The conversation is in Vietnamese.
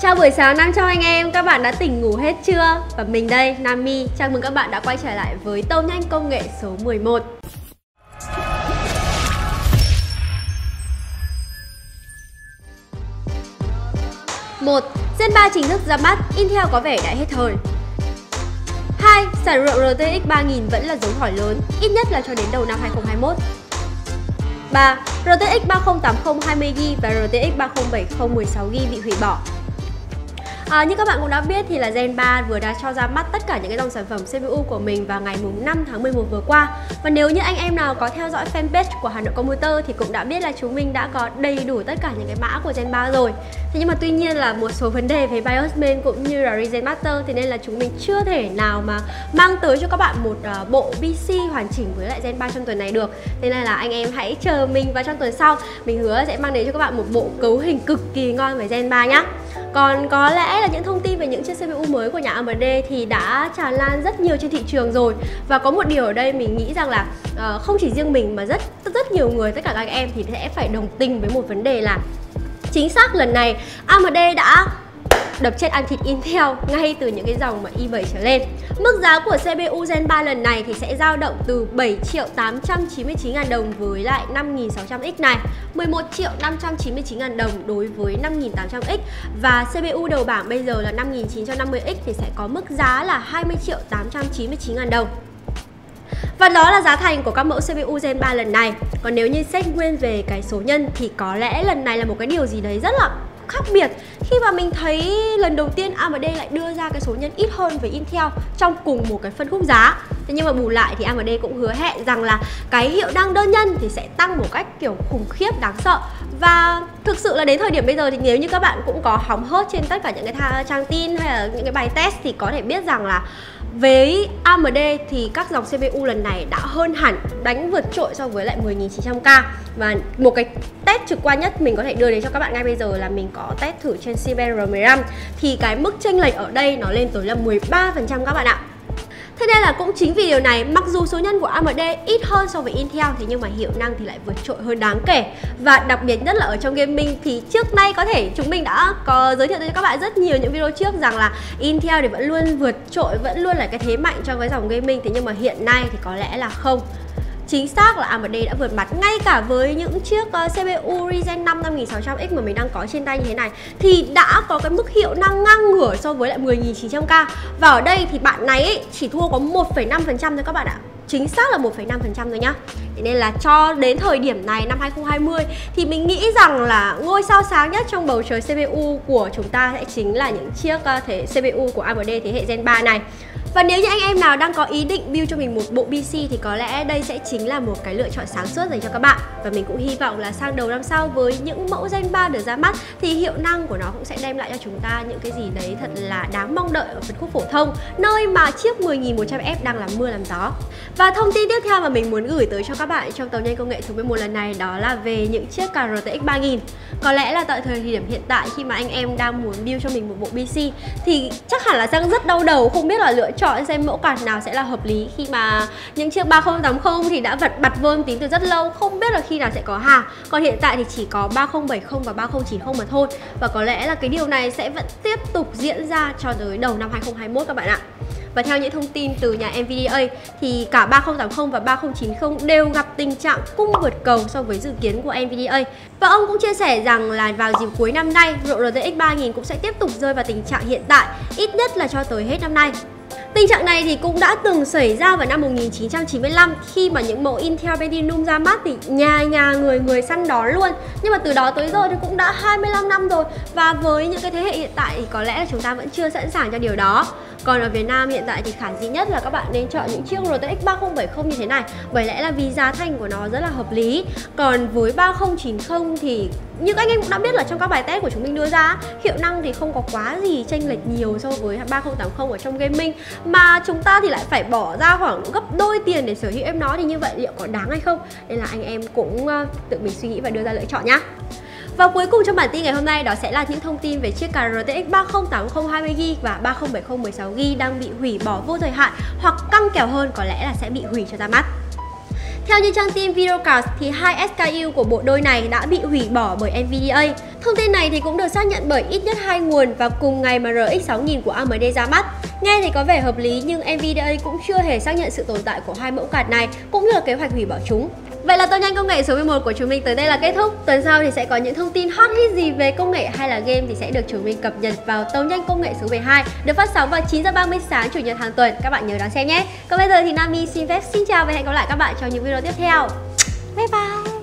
Chào buổi sáng 5 cho anh em, các bạn đã tỉnh ngủ hết chưa? Và mình đây, Nami, chào mừng các bạn đã quay trở lại với Tâu Nhanh Công Nghệ số 11. Gen 3 chính thức ra mắt, Intel có vẻ đã hết thời. 2. Sản lượng RTX 3000 vẫn là dấu hỏi lớn, ít nhất là cho đến đầu năm 2021. 3. RTX 3080 20GB và RTX 3070 16GB bị hủy bỏ. Như các bạn cũng đã biết thì là Gen 3 vừa đã cho ra mắt tất cả những cái dòng sản phẩm CPU của mình vào ngày 5 tháng 11 vừa qua. Và nếu như anh em nào có theo dõi fanpage của Hà Nội Computer thì cũng đã biết là chúng mình đã có đầy đủ tất cả những cái mã của Gen 3 rồi. Thế nhưng mà tuy nhiên là một số vấn đề về BIOS main cũng như là Ryzen Master, thế nên là chúng mình chưa thể nào mà mang tới cho các bạn một bộ PC hoàn chỉnh với lại Gen 3 trong tuần này được. Thế nên là anh em hãy chờ mình vào trong tuần sau, mình hứa sẽ mang đến cho các bạn một bộ cấu hình cực kỳ ngon về Gen 3 nhá. Còn có lẽ là những thông tin về những chiếc CPU mới của nhà AMD thì đã tràn lan rất nhiều trên thị trường rồi. Và có một điều ở đây mình nghĩ rằng là không chỉ riêng mình mà rất nhiều người, tất cả các em thì sẽ phải đồng tình với một vấn đề là chính xác lần này AMD đã đập chết ăn thịt Intel ngay từ những cái dòng mà i7 trở lên. Mức giá của CPU Gen 3 lần này thì sẽ dao động từ 7.899.000 đồng với lại 5600X này, 11.599.000 đồng đối với 5800X, và CPU đầu bảng bây giờ là 5950X thì sẽ có mức giá là 20.899.000 đồng. Và đó là giá thành của các mẫu CPU Gen 3 lần này. Còn nếu như xét nguyên về cái số nhân thì có lẽ lần này là một cái điều gì đấy rất là khác biệt, khi mà mình thấy lần đầu tiên AMD lại đưa ra cái số nhân ít hơn với Intel trong cùng một cái phân khúc giá. Thế nhưng mà bù lại thì AMD cũng hứa hẹn rằng là cái hiệu năng đơn nhân thì sẽ tăng một cách kiểu khủng khiếp, đáng sợ. Và thực sự là đến thời điểm bây giờ thì nếu như các bạn cũng có hóng hớt trên tất cả những cái trang tin hay là những cái bài test thì có thể biết rằng là với AMD thì các dòng CPU lần này đã hơn hẳn, đánh vượt trội so với lại 10900K. Và một cái test trực quan nhất mình có thể đưa đến cho các bạn ngay bây giờ là mình có test thử trên CBR15 thì cái mức chênh lệch ở đây nó lên tới là 13% các bạn ạ. Thế nên là cũng chính vì điều này, mặc dù số nhân của AMD ít hơn so với Intel thì nhưng mà hiệu năng thì lại vượt trội hơn đáng kể. Và đặc biệt nhất là ở trong gaming thì trước nay có thể chúng mình đã có giới thiệu cho các bạn rất nhiều những video trước rằng là Intel thì vẫn luôn vượt trội, vẫn luôn là cái thế mạnh trong cái dòng gaming. Thế nhưng mà hiện nay thì có lẽ là không. Chính xác là AMD đã vượt mặt ngay cả với những chiếc CPU Ryzen 5 5600X mà mình đang có trên tay như thế này thì đã có cái mức hiệu năng ngang ngửa so với lại 10900K. Và ở đây thì bạn này ấy, chỉ thua có 1,5% thôi các bạn ạ. Chính xác là 1,5% thôi nhá. Thế nên là cho đến thời điểm này năm 2020 thì mình nghĩ rằng là ngôi sao sáng nhất trong bầu trời CPU của chúng ta sẽ chính là những chiếc CPU của AMD thế hệ Gen 3 này. Và nếu như anh em nào đang có ý định build cho mình một bộ PC thì có lẽ đây sẽ chính là một cái lựa chọn sáng suốt dành cho các bạn. Và mình cũng hy vọng là sang đầu năm sau với những mẫu Gen 3 được ra mắt thì hiệu năng của nó cũng sẽ đem lại cho chúng ta những cái gì đấy thật là đáng mong đợi ở phân khúc phổ thông, nơi mà chiếc 10100F đang làm mưa làm gió. Và thông tin tiếp theo mà mình muốn gửi tới cho các bạn trong Tàu Nhanh Công Nghệ số 11 lần này đó là về những chiếc RTX 3000. Có lẽ là tại thời điểm hiện tại khi mà anh em đang muốn build cho mình một bộ PC thì chắc hẳn là đang rất đau đầu, không biết là lựa chọn xem mẫu card nào sẽ là hợp lý, khi mà những chiếc 3080 thì đã bật vô âm tín từ rất lâu, không biết là khi nào sẽ có hàng. Còn hiện tại thì chỉ có 3070 và 3090 mà thôi. Và có lẽ là cái điều này sẽ vẫn tiếp tục diễn ra cho tới đầu năm 2021 các bạn ạ. Và theo những thông tin từ nhà NVIDIA thì cả 3080 và 3090 đều gặp tình trạng cung vượt cầu so với dự kiến của NVIDIA. Và ông cũng chia sẻ rằng là vào dịp cuối năm nay, RTX 3000 cũng sẽ tiếp tục rơi vào tình trạng hiện tại, ít nhất là cho tới hết năm nay. Tình trạng này thì cũng đã từng xảy ra vào năm 1995 khi mà những mẫu Intel Pentium ra mắt thì nhà người săn đón luôn. Nhưng mà từ đó tới giờ thì cũng đã 25 năm rồi, và với những cái thế hệ hiện tại thì có lẽ là chúng ta vẫn chưa sẵn sàng cho điều đó. Còn ở Việt Nam hiện tại thì khả dĩ nhất là các bạn nên chọn những chiếc RTX 3070 như thế này, bởi lẽ là vì giá thành của nó rất là hợp lý. Còn với 3090 thì như các anh em cũng đã biết là trong các bài test của chúng mình đưa ra, hiệu năng thì không có quá gì chênh lệch nhiều so với 3080 ở trong gaming, mà chúng ta thì lại phải bỏ ra khoảng gấp đôi tiền để sở hữu em nó thì như vậy liệu có đáng hay không. Nên là anh em cũng tự mình suy nghĩ và đưa ra lựa chọn nhá. Và cuối cùng trong bản tin ngày hôm nay đó sẽ là những thông tin về chiếc card RTX 3080 20GB và 3070 16GB đang bị hủy bỏ vô thời hạn, hoặc căng kèo hơn có lẽ là sẽ bị hủy cho ra mắt. Theo như trang tin Videocardz thì hai SKU của bộ đôi này đã bị hủy bỏ bởi NVIDIA. Thông tin này thì cũng được xác nhận bởi ít nhất hai nguồn vào cùng ngày mà RX 6000 của AMD ra mắt. Nghe thì có vẻ hợp lý nhưng NVIDIA cũng chưa hề xác nhận sự tồn tại của hai mẫu card này cũng như là kế hoạch hủy bỏ chúng. Vậy là Tuần Nhanh Công Nghệ số 11 của chúng mình tới đây là kết thúc. Tuần sau thì sẽ có những thông tin hot hit gì về công nghệ hay là game thì sẽ được chúng mình cập nhật vào Tuần Nhanh Công Nghệ số 12 được phát sóng vào 9h30 sáng Chủ nhật hàng tuần. Các bạn nhớ đón xem nhé. Còn bây giờ thì Nami xin phép xin chào và hẹn gặp lại các bạn trong những video tiếp theo. Bye bye!